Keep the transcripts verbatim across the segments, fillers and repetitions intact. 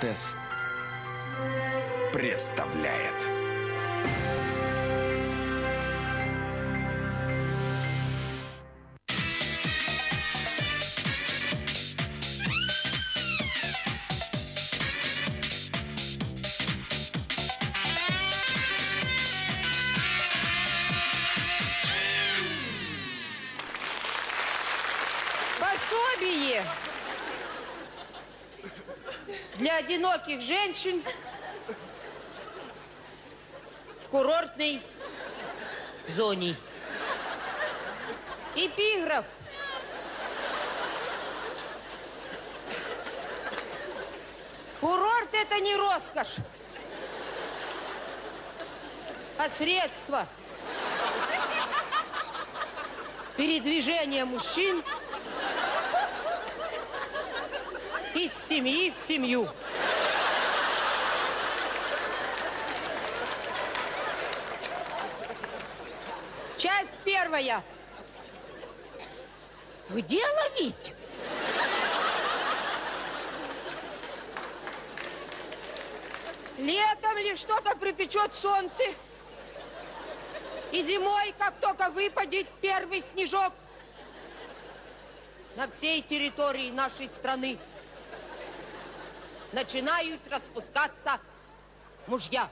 Тесс представляет. Пособие для одиноких женщин в курортной зоне. Эпиграф. Курорт – это не роскошь, а средство передвижения мужчин из семьи в семью. Часть первая. Где ловить? Летом лишь только припечет солнце, и зимой, как только выпадет первый снежок на всей территории нашей страны, начинают распускаться мужья.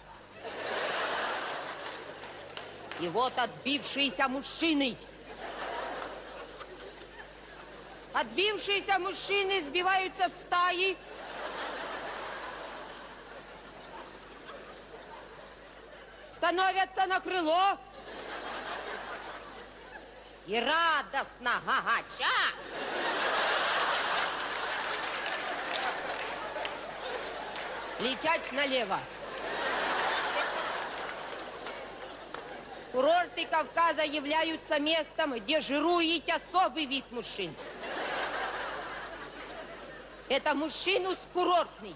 И вот отбившиеся мужчины. Отбившиеся мужчины сбиваются в стаи. Становятся на крыло. И радостно гагача летят налево. Курорты Кавказа являются местом, где жирует особый вид мужчин. Это мужчина скурортный,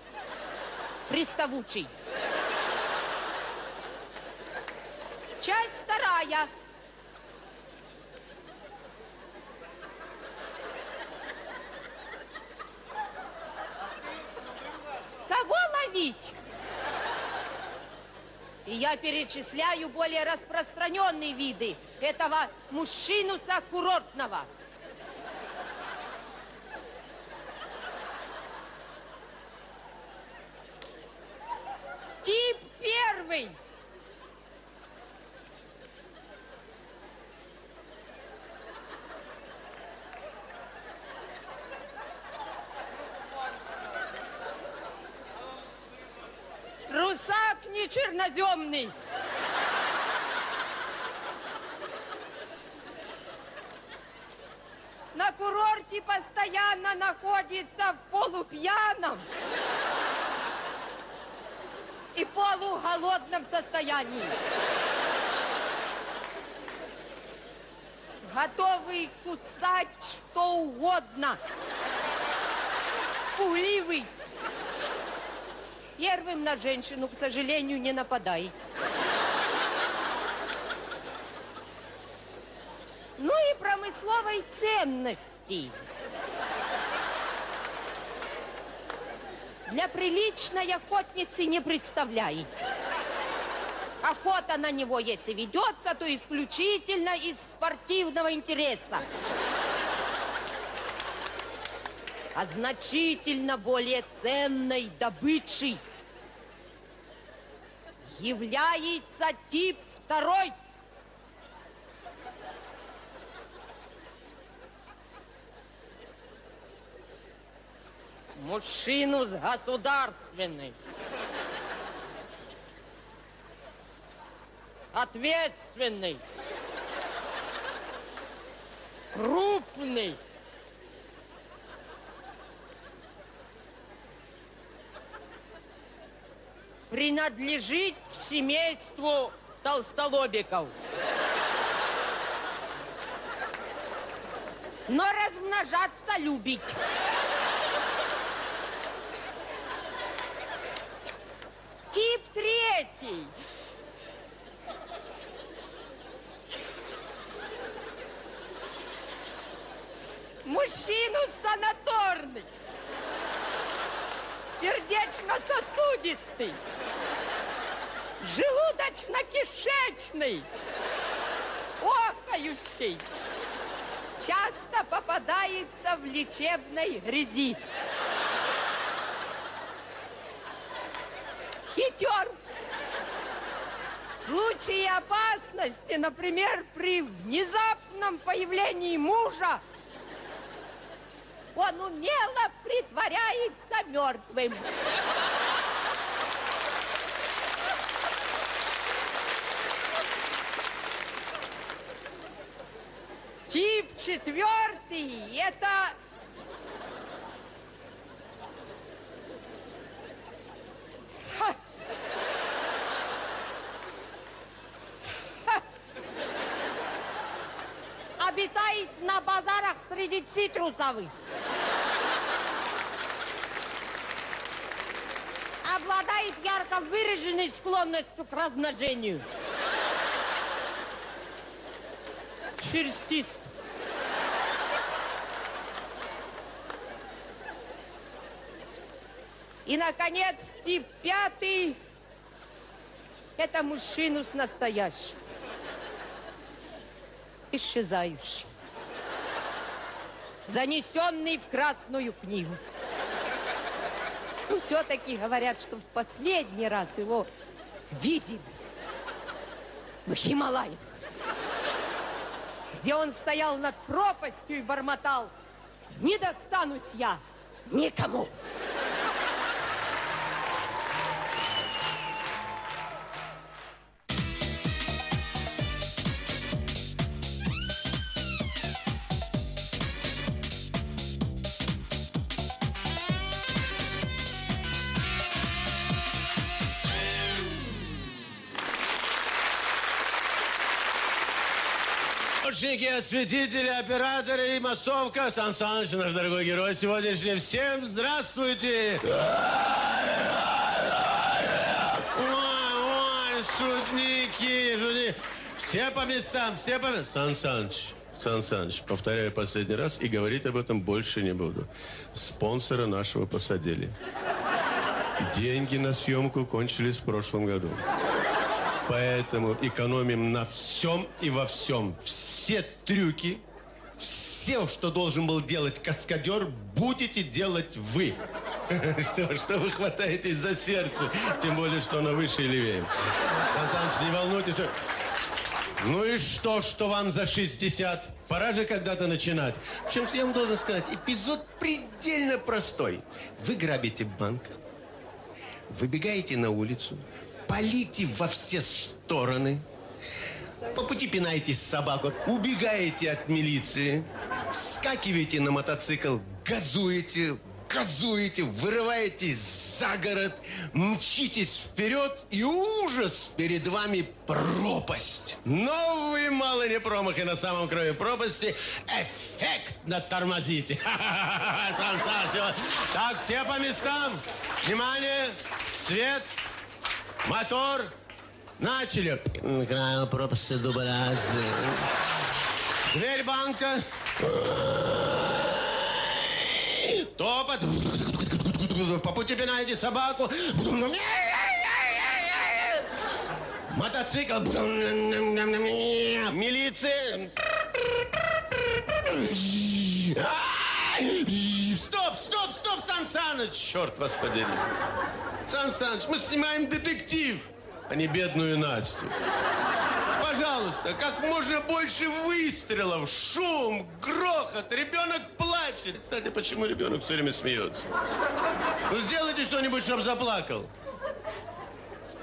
приставучий. Часть вторая. Кого ловить? И я перечисляю более распространенные виды этого мужчинуса курортного. Тип первый. Русак не черноземный. На курорте постоянно находится в полупьяном и полуголодном состоянии. Готовый кусать что угодно. Пугливый. Первым на женщину, к сожалению, не нападает. Ну и промысловой ценности. Для приличной охотницы не представляет. Охота на него, если ведется, то исключительно из спортивного интереса. А значительно более ценной добычей является тип второй. Мужчину с государственной, ответственный, крупный, принадлежит к семейству толстолобиков. Но размножаться любит. Тип третий. Мужчину санаторный. сердечно-сосудистый, желудочно-кишечный, охающий. Часто попадается в лечебной грязи. Хитер. В случае опасности, например, при внезапном появлении мужа, он умело притворяется мертвым. Тип четвертый – это... Ха. Ха. Обитает на базарах среди цитрусовых. Обладает ярко выраженной склонностью к размножению. Шерстист. И, наконец, тип пятый – это мужчина с настоящим, исчезающий, занесенный в Красную книгу. Ну, все-таки говорят, что в последний раз его видели в Хималаях, где он стоял над пропастью и бормотал: «Не достанусь я никому». Осветители, операторы и массовка. Сан Саныч, наш дорогой герой сегодняшний. Всем здравствуйте! Ой, ой, шутники, шутники. Все по местам, все по местам. Сан Саныч, Сан Саныч, повторяю последний раз и говорить об этом больше не буду. Спонсора нашего посадили. Деньги на съемку кончились в прошлом году. Поэтому экономим на всем и во всем. Все трюки, все, что должен был делать каскадер, будете делать вы. Что, что вы хватаетесь за сердце, тем более, что оно выше и левее. Сан Саныч, не волнуйтесь. Ну и что, что вам за шестьдесят? Пора же когда-то начинать. Причем, я вам должен сказать, эпизод предельно простой. Вы грабите банк, выбегаете на улицу, палите во все стороны, по пути пинаете собаку, убегаете от милиции, вскакиваете на мотоцикл, газуете, газуете, вырываетесь за город, мчитесь вперед, и ужас, перед вами пропасть. Новый мало не промах, и на самом краю пропасти эффектно тормозите. Сан Саныч, так, все по местам. Внимание, свет. Мотор! Начали! Край пропасти дублации. Дверь банка. Топот. По пути пинаете собаку. Мотоцикл. Милиция. Стоп, стоп, стоп, Сан Саныч! Черт вас подери! Сан Саныч, мы снимаем детектив, а не бедную Настю. Пожалуйста, как можно больше выстрелов, шум, грохот, ребенок плачет. Кстати, почему ребенок все время смеется? Ну, сделайте что-нибудь, чтобы заплакал.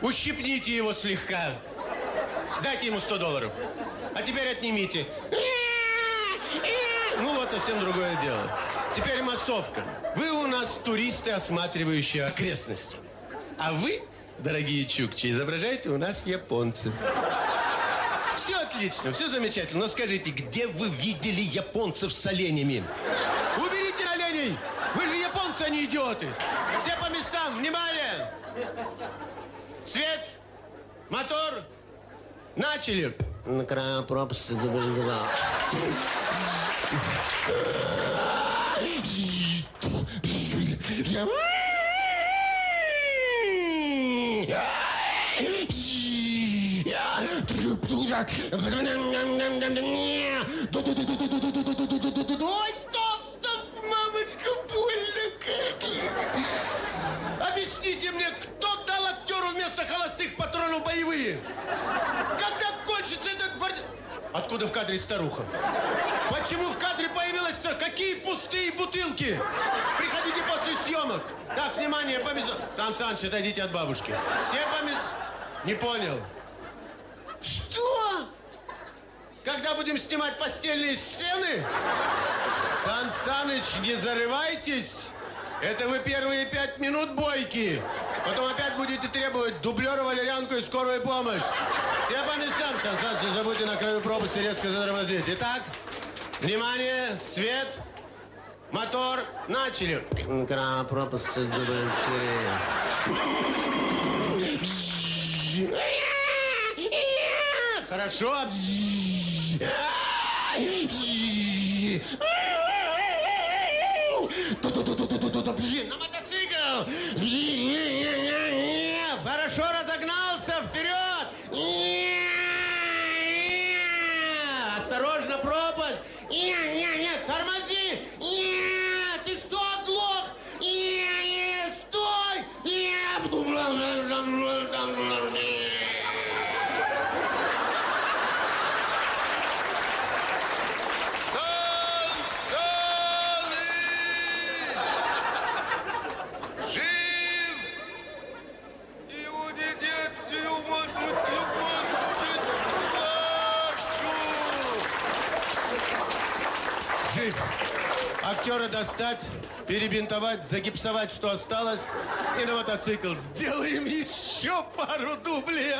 Ущипните его слегка. Дайте ему сто долларов. А теперь отнимите. Ну, вот совсем другое дело. Теперь массовка. Вы у нас туристы, осматривающие окрестности. А вы, дорогие чукчи, изображаете у нас японцев. Все отлично, все замечательно. Но скажите, где вы видели японцев с оленями? Уберите оленей! Вы же японцы, а не идиоты! Все по местам, внимание! Свет, мотор, начали! На краю пропасти дубль-два. Ой, стоп, стоп, мамочка, больно как. Объясните мне, кто дал актеру вместо холостых патронов боевые? Когда кончится этот бордель? Откуда в кадре старуха? Почему в кадре появилась старуха? Какие пустые бутылки? Приходите после съемок. Так, внимание, помезон. Сан Саныч, отойдите от бабушки. Все помезон... Не понял. Что? Когда будем снимать постельные сцены? Сан Саныч, не зарывайтесь. Это вы первые пять минут бойки. Потом опять будете требовать дублера, валерьянку и скорую помощь. Все по местам, Сан Саныч, не забудьте на краю пропасти резко затормозить. Итак, внимание, свет, мотор, начали. На краю пропасти затормозить. Хорошо. На мотоцикл! Хорошо разогнался! Вперед! Осторожно, пропасть! Тормози! Ты что, оглох? Стой! Актера достать, перебинтовать, загипсовать, что осталось, и на мотоцикл. Сделаем еще пару дублей.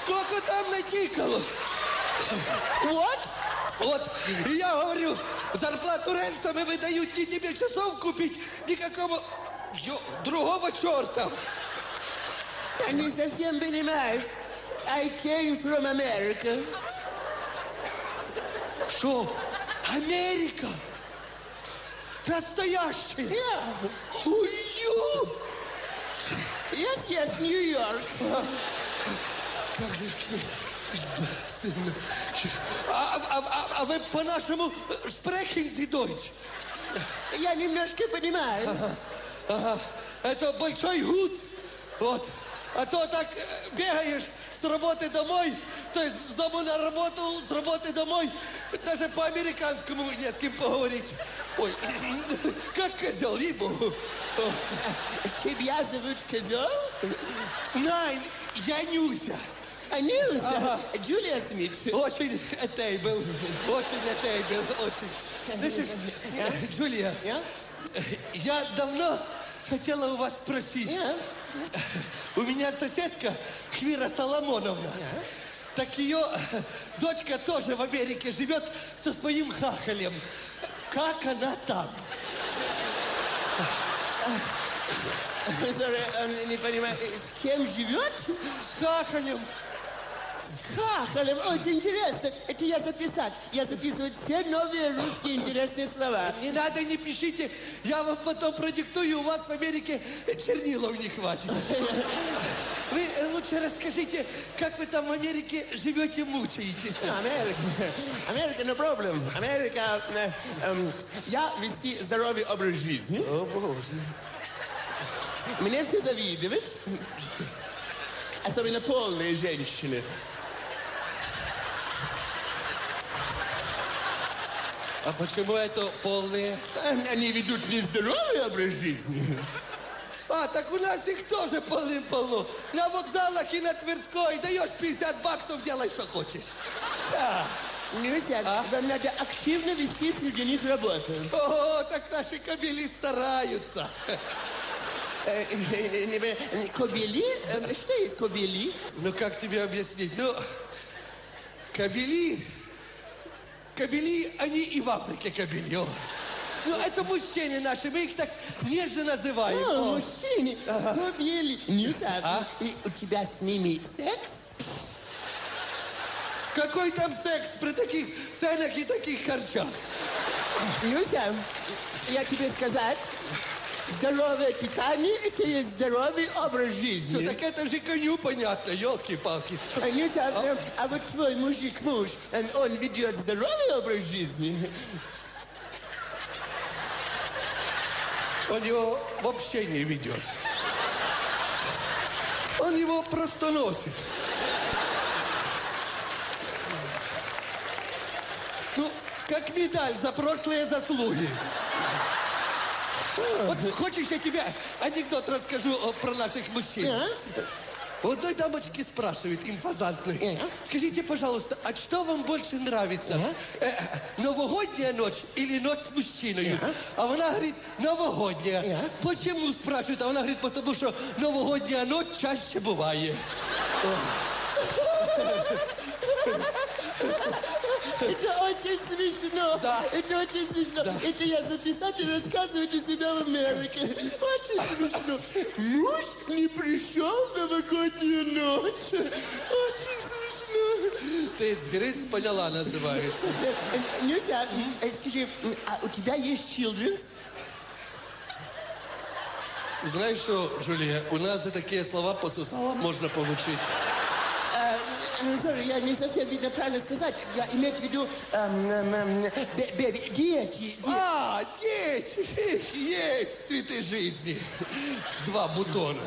Сколько там натикало? Вот? Вот. И я говорю, зарплату ренцами выдают не тебе часов купить, никакого другого черта. Ты не совсем понимаешь. I came from America. Что? Америка? Настоящий? Yeah. Who you? Yes, yes, New York. Как же... Сын... А, а, а, а вы по-нашему sprechen Sie Deutsch? Я немножко понимаю. Ага, ага. Это большой худ. Вот. А то так бегаешь с работы домой, то есть с дома на работу, с работы домой. Даже по-американскому не с кем поговорить. Ой, как козел, ей-богу. Тебя зовут козел? Nein, я Нюся. А Нюся? Ага. Джулия Смит. Очень этой был, очень этой был, очень. Слышишь, Джулия, yeah? Я давно хотела у вас спросить. Yeah. У меня соседка Хвира Соломоновна. Yeah. Так ее дочка тоже в Америке живет со своим хахалем. как она там? Не понимаю, с кем живет? С хахалем. С хахалем. Очень интересно. Это я записать. Я записываю все новые русские интересные слова. Не надо, не пишите. Я вам потом продиктую. У вас в Америке чернилов не хватит. Вы лучше расскажите, как вы там в Америке живете, мучаетесь. Америка. Америка, no problem. Америка. Э, э, я вести здоровый образ жизни. О, боже. Мне все завидуют. Особенно полные женщины. А почему это полные? Они ведут нездоровый образ жизни. А, так у нас их тоже полным-полно. На вокзалах и на Тверской даешь пятьдесят баксов, делай, что хочешь. Да. Люся, а? Вам надо активно вести среди них работу. О, так наши кобели стараются. Кобели? Что есть кобели? Ну, как тебе объяснить? Ну, кобели... Кобели, они и в Африке кобели. Ну, это мужчины наши, мы их так нежно называем. О, О. мужчины, ага. Кобели. Люся, а? И у тебя с ними секс? Пс. Какой там секс при таких ценах и таких харчах? Люся, я тебе сказать... Здоровое питание – это есть здоровый образ жизни. Что, так это же коню понятно, елки-палки. Анюся, а? а вот твой мужик-муж, он ведет здоровый образ жизни? Он его вообще не ведет. Он его просто носит. Ну, как медаль за прошлые заслуги. Вот хочешь, я тебе анекдот расскажу о, про наших мужчин? У одной дамочки спрашивает, импозантной, скажите, пожалуйста, а что вам больше нравится? Э, новогодняя ночь или ночь с мужчиной? А она говорит, новогодняя. Почему, спрашивает? А она говорит, потому что новогодняя ночь чаще бывает. Это очень смешно. Да. Это очень смешно. Да. Это я записать и рассказывать о себе в Америке. Очень смешно. Муж не пришел в новогоднюю ночь. Очень смешно. Ты сгорит, поняла, называется. Нюся, скажи, а у тебя есть children's? Знаешь что, Джулия, у нас за такие слова посусала можно получить. Sorry, я не совсем видно правильно сказать. Я имею в виду... Эм, эм, эм, дети, дети. А, дети. Есть цветы жизни. Два бутона.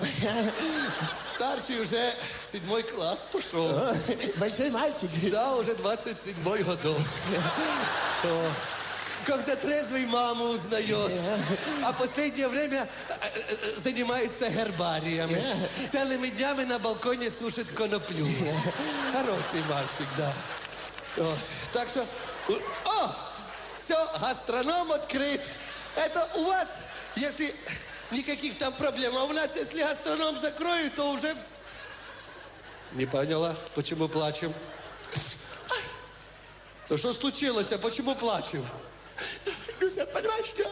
Старший уже в седьмой класс пошел. О, большой мальчик. Да, уже двадцать седьмой годок. Когда трезвый маму узнает, а последнее время занимается гербарием. Целыми днями на балконе сушит коноплю. Хороший мальчик, да. Вот. Так что... О! Все, гастроном открыт. Это у вас, если никаких там проблем. А у нас, если гастроном закроют, то уже... Не поняла, почему плачем? Ну что случилось, а почему плачем? Люся, понимаешь, я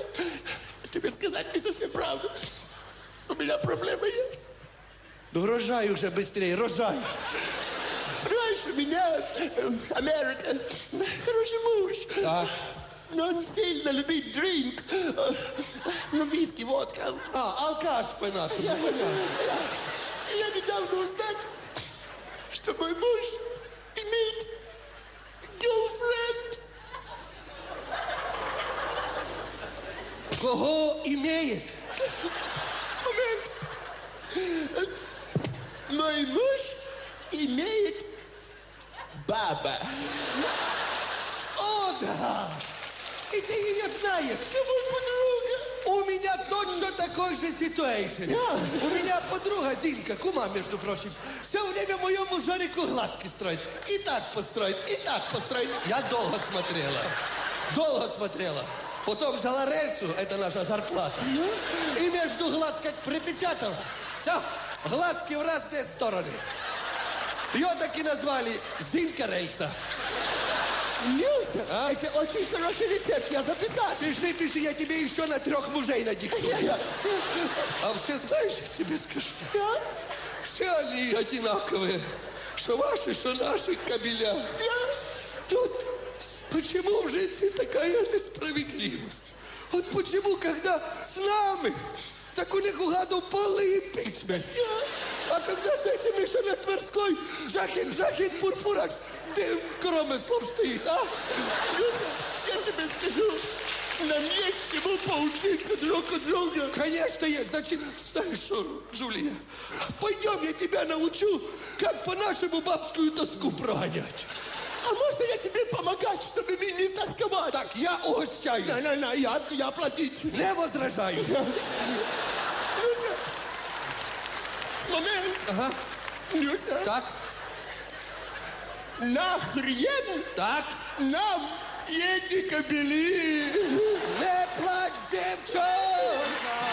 тебе сказать не совсем правду. У меня проблемы есть. Ну, рожай уже быстрее, рожай. Понимаешь, у меня Америка, хороший муж. А? Но он сильно любит дринк. Ну, виски, водка. А, алкаш по-нашему. Я, я, я недавно узнал, что мой муж имеет girlfriend. Кого имеет? Момент. Мой муж имеет баба. О, да! И ты ее знаешь. Ты мой подруга. У меня точно такой же ситуация. Yeah. У меня подруга Зинка, кума, между прочим, все время моему мужорику глазки строит. И так построит, и так построит. Я долго смотрела. Долго смотрела. Потом взяла рельсу, это наша зарплата, и между глаз как припечатала. Все, глазки в разные стороны. Ее так и назвали Зинка Рельса. Люся, а? Это очень хороший рецепт, я записал. Пиши, пиши, я тебе еще на трех мужей надиктую. А все знаешь, я тебе скажу? Да? Все они одинаковые. Что ваши, что наши кабеля. Да. Тут почему в жизни такая несправедливость? Вот почему, когда с нами, так у них угаду полный импичмент. А когда с этим еще на Тверской, Джахин, Джахин, Пурпурак, дым, кроме слов стоит, а? Люся, я тебе скажу, нам есть чему поучиться друг у друга. Конечно есть. Значит, знаешь что, Жулия, пойдем, я тебя научу, как по-нашему бабскую тоску прогонять. А можно я тебе помогать, чтобы меня не тосковать? Так, я угощаю. Не-не-не, я, я платить. Не возражаю. Люся, момент. Ага. Люся. Так. Нахрен. Так. Нам эти кобели. Не плачь, девчонка.